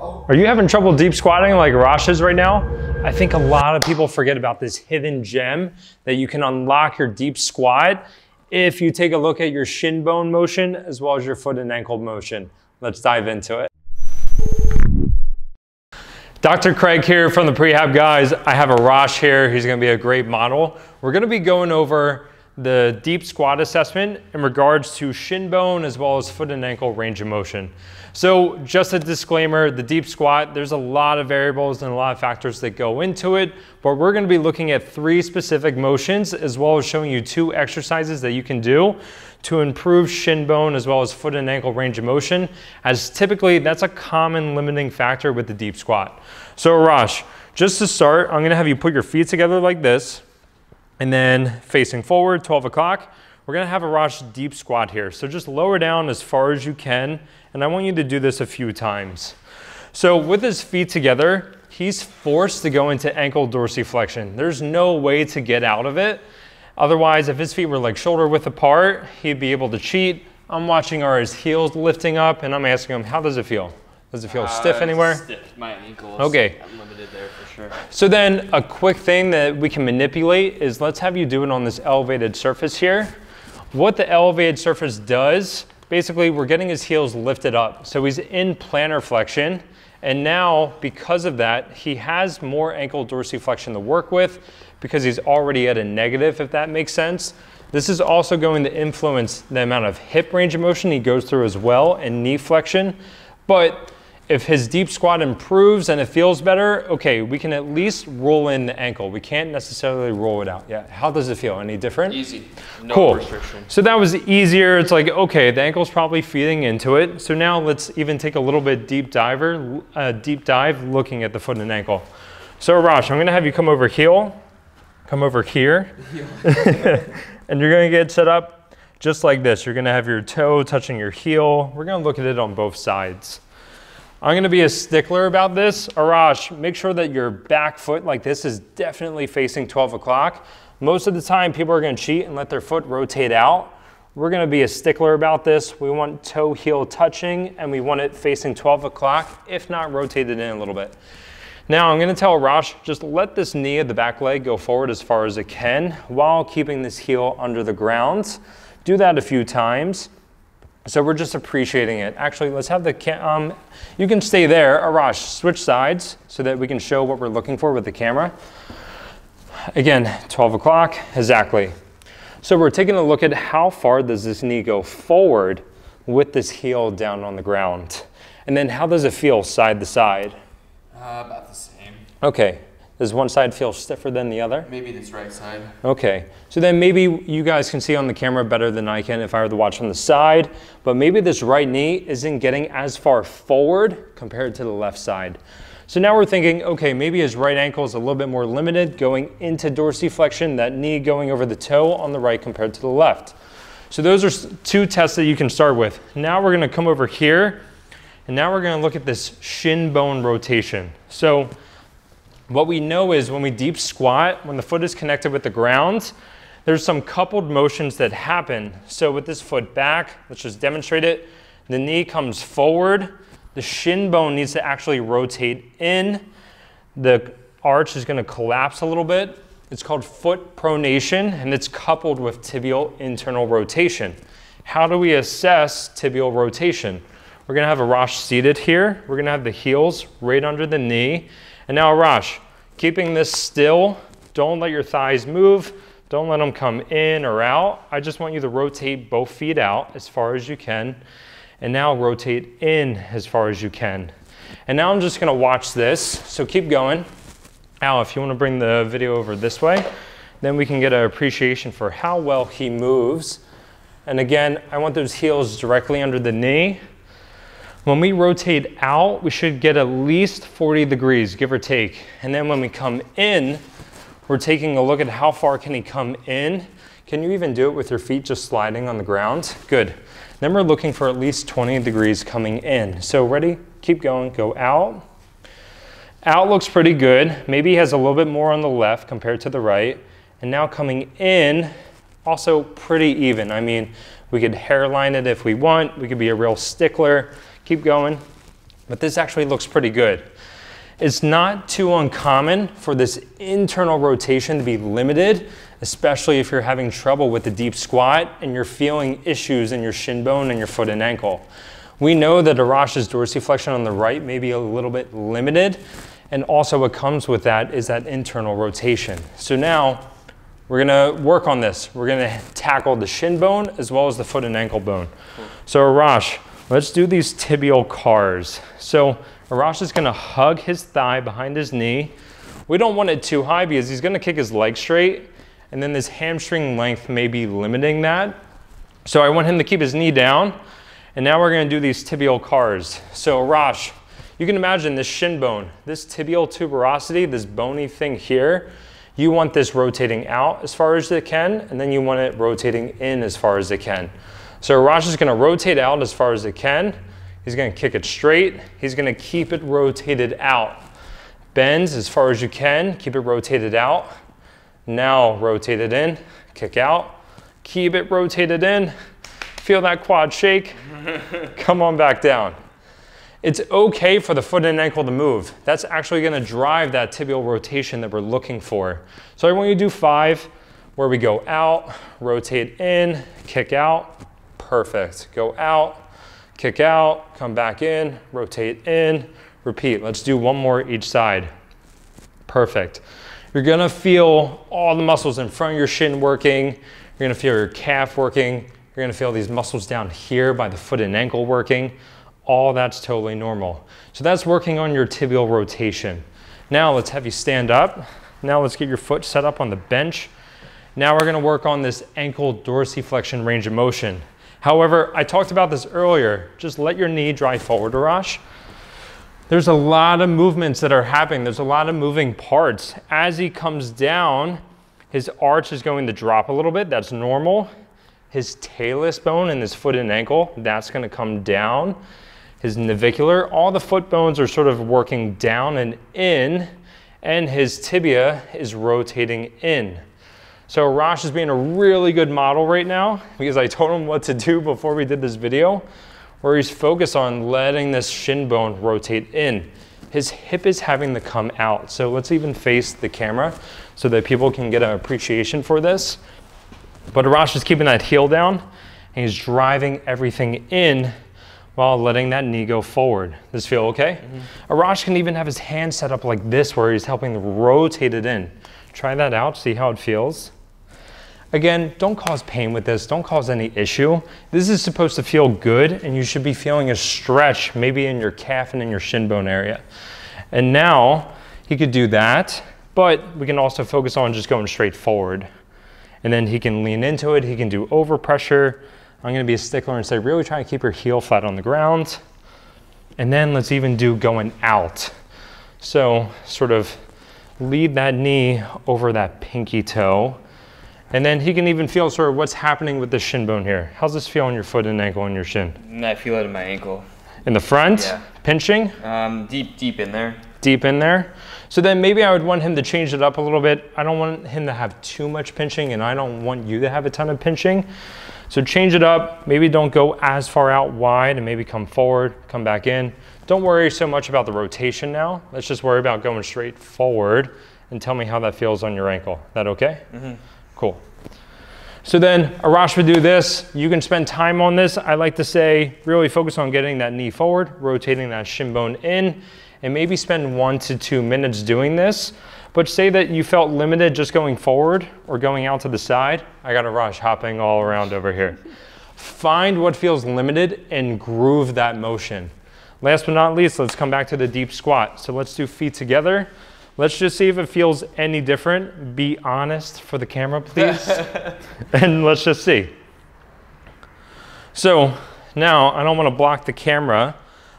Are you having trouble deep squatting like Rosh is right now? I think a lot of people forget about this hidden gem that you can unlock your deep squat if you take a look at your shin bone motion as well as your foot and ankle motion. Let's dive into it. Dr. Craig here from the Prehab Guys. I have a Rosh here. He's gonna be a great model. We're gonna be going over the deep squat assessment in regards to shin bone as well as foot and ankle range of motion. So just a disclaimer, the deep squat, there's a lot of variables and a lot of factors that go into it, but we're gonna be looking at 3 specific motions as well as showing you 2 exercises that you can do to improve shin bone as well as foot and ankle range of motion, as typically that's a common limiting factor with the deep squat. So Rosh, just to start, I'm gonna have you put your feet together like this, and then facing forward, 12 o'clock, we're gonna have a Rosh deep squat here. So just lower down as far as you can, and I want you to do this a few times. So with his feet together, he's forced to go into ankle dorsiflexion. There's no way to get out of it. Otherwise, if his feet were like shoulder width apart, he'd be able to cheat. I'm watching are his heels lifting up, and I'm asking him, how does it feel? Does it feel stiff anywhere? Stiff, my ankles. Okay. I'm limited there for sure. So then a quick thing that we can manipulate is let's have you do it on this elevated surface here. What the elevated surface does, basically we're getting his heels lifted up. So he's in plantar flexion. And now because of that, he has more ankle dorsiflexion to work with because he's already at a negative, if that makes sense. This is also going to influence the amount of hip range of motion he goes through as well and knee flexion. But if his deep squat improves and it feels better, okay, we can at least roll in the ankle. We can't necessarily roll it out yet. How does it feel? Any different? Easy, no cool. Restriction. So that was easier. It's like, okay, the ankle's probably feeding into it. So now let's even take a little bit deep dive looking at the foot and ankle. So Rosh, I'm gonna have you come over heel, come over here, and you're gonna get set up just like this. You're gonna have your toe touching your heel. We're gonna look at it on both sides. I'm gonna be a stickler about this. Arash, make sure that your back foot like this is definitely facing 12 o'clock. Most of the time people are gonna cheat and let their foot rotate out. We're gonna be a stickler about this. We want toe heel touching and we want it facing 12 o'clock, if not rotated in a little bit. Now I'm gonna tell Arash, just let this knee of the back leg go forward as far as it can while keeping this heel under the ground. Do that a few times. So we're just appreciating it. Actually, let's have the, you can stay there. Arash, switch sides so that we can show what we're looking for with the camera. Again, 12 o'clock, exactly. So we're taking a look at how far does this knee go forward with this heel down on the ground? And then how does it feel side to side? About the same. Okay. Does one side feel stiffer than the other? Maybe this right side. Okay, so then maybe you guys can see on the camera better than I can if I were to watch on the side, but maybe this right knee isn't getting as far forward compared to the left side. So now we're thinking, okay, maybe his right ankle is a little bit more limited going into dorsiflexion, that knee going over the toe on the right compared to the left. So those are 2 tests that you can start with. Now we're gonna come over here, and now we're gonna look at this shin bone rotation. So, what we know is when we deep squat, when the foot is connected with the ground, there's some coupled motions that happen. So with this foot back, let's just demonstrate it. The knee comes forward. The shin bone needs to actually rotate in. The arch is gonna collapse a little bit. It's called foot pronation, and it's coupled with tibial internal rotation. How do we assess tibial rotation? We're gonna have Arash seated here. We're gonna have the heels right under the knee. And now Arash, keeping this still, don't let your thighs move, don't let them come in or out. I just want you to rotate both feet out as far as you can, and now rotate in as far as you can. And now I'm just gonna watch this, so keep going. Al, if you wanna bring the video over this way, then we can get an appreciation for how well he moves. And again, I want those heels directly under the knee. When we rotate out, we should get at least 40 degrees, give or take. And then when we come in, we're taking a look at how far can he come in. Can you even do it with your feet just sliding on the ground? Good. Then we're looking for at least 20 degrees coming in. So ready? Keep going, go out. Out looks pretty good. Maybe he has a little bit more on the left compared to the right. And now coming in, also pretty even. I mean, we could hairline it if we want. We could be a real stickler. Keep going. but this actually looks pretty good. It's not too uncommon for this internal rotation to be limited, especially if you're having trouble with the deep squat and you're feeling issues in your shin bone and your foot and ankle. We know that Arash's dorsiflexion on the right may be a little bit limited, and also what comes with that is that internal rotation. So now we're gonna work on this. We're gonna tackle the shin bone as well as the foot and ankle bone. So Arash, let's do these tibial cars. So Arash is gonna hug his thigh behind his knee. We don't want it too high because he's gonna kick his leg straight, and then this hamstring length may be limiting that. So I want him to keep his knee down. And now we're gonna do these tibial cars. So Arash, you can imagine this shin bone, this tibial tuberosity, this bony thing here, you want this rotating out as far as it can, and then you want it rotating in as far as it can. So Arash is gonna rotate out as far as it can. He's gonna kick it straight. He's gonna keep it rotated out. Bends as far as you can, keep it rotated out. Now rotate it in, kick out, keep it rotated in. Feel that quad shake, come on back down. It's okay for the foot and ankle to move. That's actually gonna drive that tibial rotation that we're looking for. So I want you to do 5, where we go out, rotate in, kick out, perfect. Go out, kick out, come back in, rotate in, repeat. Let's do one more each side, perfect. You're gonna feel all the muscles in front of your shin working, you're gonna feel your calf working, you're gonna feel these muscles down here by the foot and ankle working. All that's totally normal. So that's working on your tibial rotation. Now let's have you stand up. Now let's get your foot set up on the bench. Now we're gonna work on this ankle dorsiflexion range of motion. However, I talked about this earlier. Just let your knee drive forward, Arash. There's a lot of movements that are happening. There's a lot of moving parts. As he comes down, his arch is going to drop a little bit. That's normal. His talus bone and his foot and ankle, that's gonna come down. His navicular, all the foot bones are sort of working down and in, and his tibia is rotating in. So Arash is being a really good model right now because I told him what to do before we did this video, where he's focused on letting this shin bone rotate in. His hip is having to come out. So let's even face the camera so that people can get an appreciation for this. But Arash is keeping that heel down and he's driving everything in while letting that knee go forward. Does this feel okay? Mm-hmm. Arash can even have his hand set up like this where he's helping rotate it in. Try that out, see how it feels. Again, don't cause pain with this, don't cause any issue. This is supposed to feel good and you should be feeling a stretch maybe in your calf and in your shin bone area. And now he could do that, but we can also focus on just going straight forward. And then he can lean into it, he can do overpressure. I'm gonna be a stickler and say, really try to keep your heel flat on the ground. And then let's even do going out. So sort of lead that knee over that pinky toe. And then he can even feel sort of what's happening with the shin bone here. How's this feel on your foot and ankle and your shin? I feel it in my ankle. In the front? Yeah. Pinching? Deep in there. Deep in there. So then maybe I would want him to change it up a little bit. I don't want him to have too much pinching and I don't want you to have a ton of pinching. So change it up, maybe don't go as far out wide and maybe come forward, come back in. Don't worry so much about the rotation now. Let's just worry about going straight forward and tell me how that feels on your ankle. That okay? Mm-hmm. Cool. So then Arash would do this. You can spend time on this. I like to say really focus on getting that knee forward, rotating that shin bone in, and maybe spend 1 to 2 minutes doing this, but say that you felt limited just going forward or going out to the side. I got Arash hopping all around over here. Find what feels limited and groove that motion. Last but not least, let's come back to the deep squat. So let's do feet together. Let's just see if it feels any different. Be honest for the camera, please. And let's just see. So now I don't want to block the camera,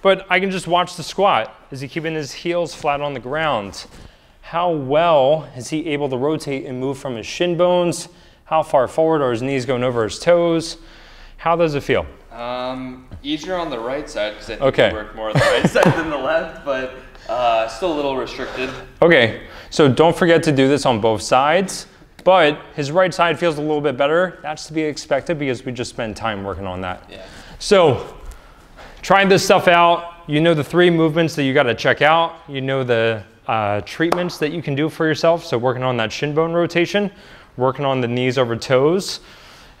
but I can just watch the squat. Is he keeping his heels flat on the ground? How well is he able to rotate and move from his shin bones? How far forward are his knees going over his toes? How does it feel? Easier on the right side, because I think we work more on the right side than the left, but still a little restricted. Okay, so don't forget to do this on both sides, but his right side feels a little bit better. That's to be expected because we just spent time working on that. Yeah. So try this stuff out. You know the three movements that you got to check out. You know the treatments that you can do for yourself. So working on that shin bone rotation, working on the knees over toes.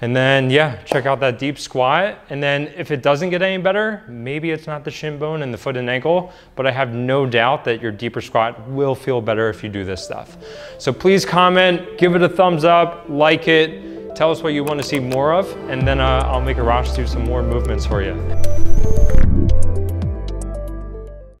And then, yeah, check out that deep squat. And then if it doesn't get any better, maybe it's not the shin bone and the foot and ankle, but I have no doubt that your deeper squat will feel better if you do this stuff. So please comment, give it a thumbs up, like it, tell us what you want to see more of, and then I'll make Arash do some more movements for you.